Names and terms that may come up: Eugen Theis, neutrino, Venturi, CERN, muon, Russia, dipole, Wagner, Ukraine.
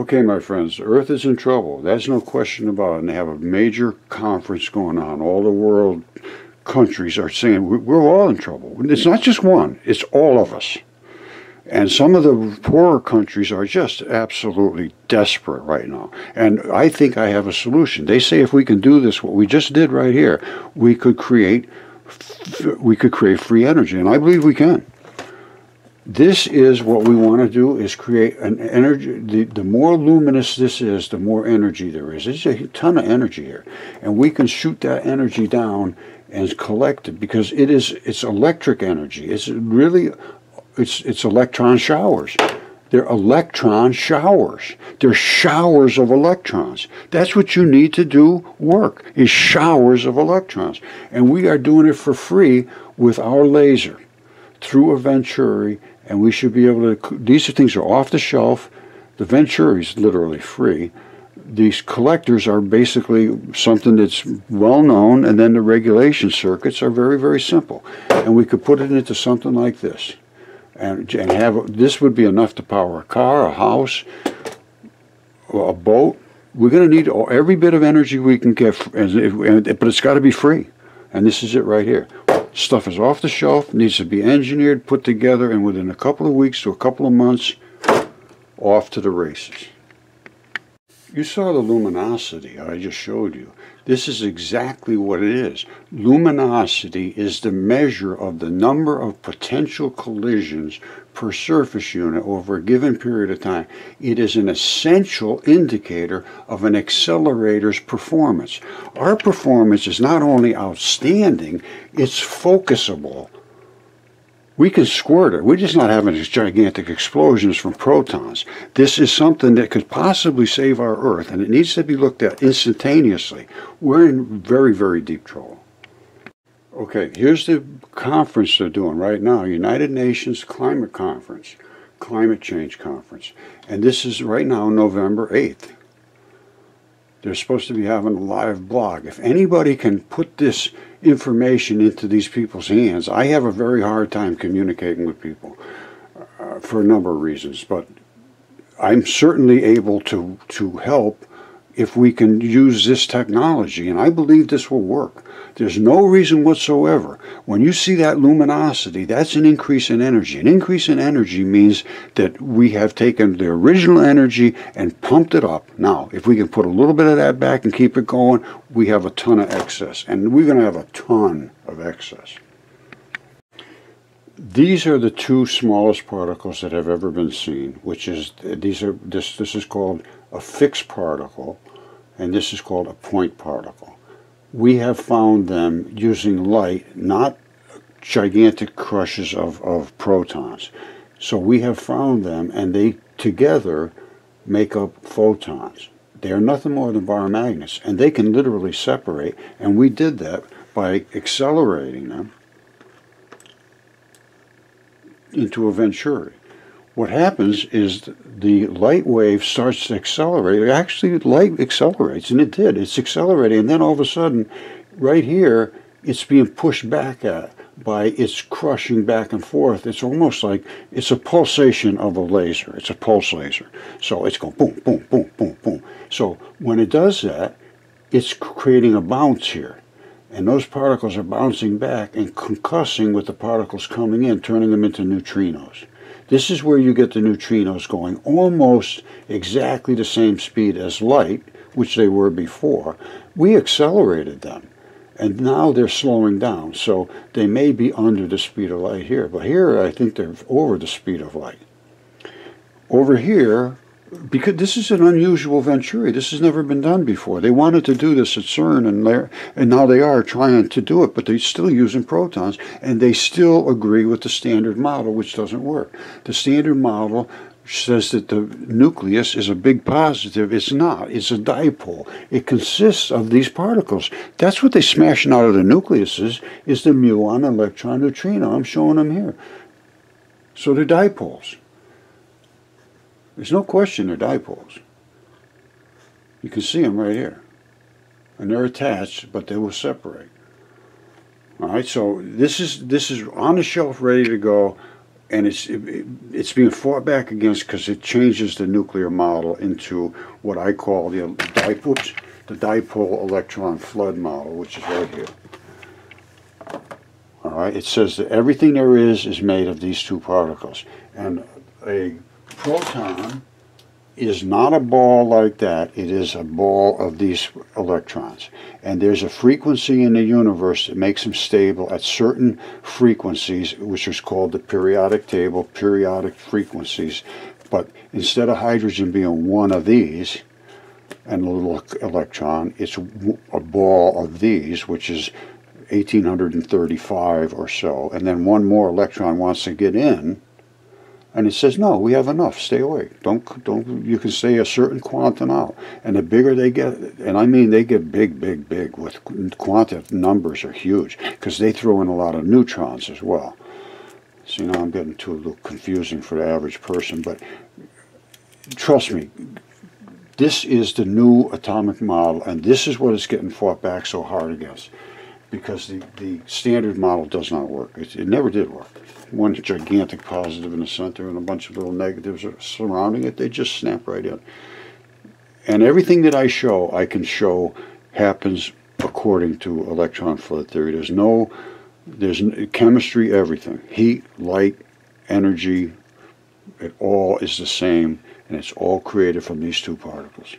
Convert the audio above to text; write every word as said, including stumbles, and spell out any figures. Okay, my friends, Earth is in trouble. That's no question about it. And they have a major conference going on. All the world countries are saying we're all in trouble. It's not just one. It's all of us. And some of the poorer countries are just absolutely desperate right now. And I think I have a solution. They say if we can do this, what we just did right here, we could create we could create free energy. And I believe we can. This is what we want to do, is create an energy. The, the more luminous this is, the more energy there is. There's a ton of energy here. And we can shoot that energy down and collect it, because it is, it's electric energy. It's really, it's, it's electron showers. They're electron showers. They're showers of electrons. That's what you need to do work, is showers of electrons. And we are doing it for free with our laser through a Venturi, and we should be able to, these things are off the shelf. The Venturi is literally free. These collectors are basically something that's well known, and then the regulation circuits are very, very simple. And we could put it into something like this. And, and have, this would be enough to power a car, a house, a boat. We're going to need every bit of energy we can get, but it's got to be free. And this is it right here. Stuff is off the shelf, needs to be engineered, put together, and within a couple of weeks to a couple of months, off to the races. You saw the luminosity I just showed you. This is exactly what it is. Luminosity is the measure of the number of potential collisions per surface unit over a given period of time. It is an essential indicator of an accelerator's performance. Our performance is not only outstanding, it's focusable. We can squirt it. We're just not having these gigantic explosions from protons. This is something that could possibly save our Earth, and it needs to be looked at instantaneously. We're in very, very deep trouble. Okay, here's the conference they're doing right now, United Nations Climate Conference, Climate Change Conference. And this is right now November eighth. They're supposed to be having a live blog. If anybody can put this information into these people's hands, I have a very hard time communicating with people uh, for a number of reasons, but I'm certainly able to, to help if we can use this technology, and I believe this will work. There's no reason whatsoever. When you see that luminosity, that's an increase in energy. An increase in energy means that we have taken the original energy and pumped it up. Now, if we can put a little bit of that back and keep it going, we have a ton of excess, and we're going to have a ton of excess. These are the two smallest particles that have ever been seen, which is, these are, this, this is called a fixed particle, and this is called a point particle. We have found them using light, not gigantic crushes of, of protons. So we have found them, and they together make up photons. They are nothing more than biomagnets, and they can literally separate, and we did that by accelerating them into a Venturi. What happens is the light wave starts to accelerate. Actually, light accelerates, and it did. It's accelerating, and then all of a sudden, right here, it's being pushed back at by its crushing back and forth. It's almost like it's a pulsation of a laser. It's a pulse laser. So it's going boom, boom, boom, boom, boom. So when it does that, it's creating a bounce here. And those particles are bouncing back and concussing with the particles coming in, turning them into neutrinos. This is where you get the neutrinos going almost exactly the same speed as light, which they were before. We accelerated them, and now they're slowing down. So they may be under the speed of light here, but here I think they're over the speed of light. Over here, because this is an unusual Venturi. This has never been done before. They wanted to do this at CERN, and, and now they are trying to do it, but they're still using protons, and they still agree with the standard model, which doesn't work. The standard model says that the nucleus is a big positive. It's not. It's a dipole. It consists of these particles. That's what they're smashing out of the nucleuses, is the muon, electron, neutrino. I'm showing them here. So they're dipoles. There's no question they're dipoles. You can see them right here. And they're attached, but they will separate. All right, so this is, this is on the shelf, ready to go. and it's it, it's being fought back against because it changes the nuclear model into what I call the dipole, the dipole electron flood model, which is right here. All right, it says that everything there is is made of these two particles, and a proton is not a ball like that. It is a ball of these electrons, and there's a frequency in the universe that makes them stable at certain frequencies, which is called the periodic table, periodic frequencies. But instead of hydrogen being one of these and a little electron, it's a ball of these, which is eighteen thirty-five or so, and then one more electron wants to get in, and it says, no, we have enough, stay away, don't, don't, you can stay a certain quantum out. And the bigger they get, and I mean they get big, big, big, with quantum numbers are huge, because they throw in a lot of neutrons as well. See, now I'm getting too a little confusing for the average person, but trust me, this is the new atomic model, and this is what it's getting fought back so hard against, because the, the standard model does not work. It, it never did work. One gigantic positive in the center and a bunch of little negatives surrounding it, they just snap right in. And everything that I show, I can show happens according to electron flood theory. There's no, there's chemistry, everything. Heat, light, energy, it all is the same, and it's all created from these two particles.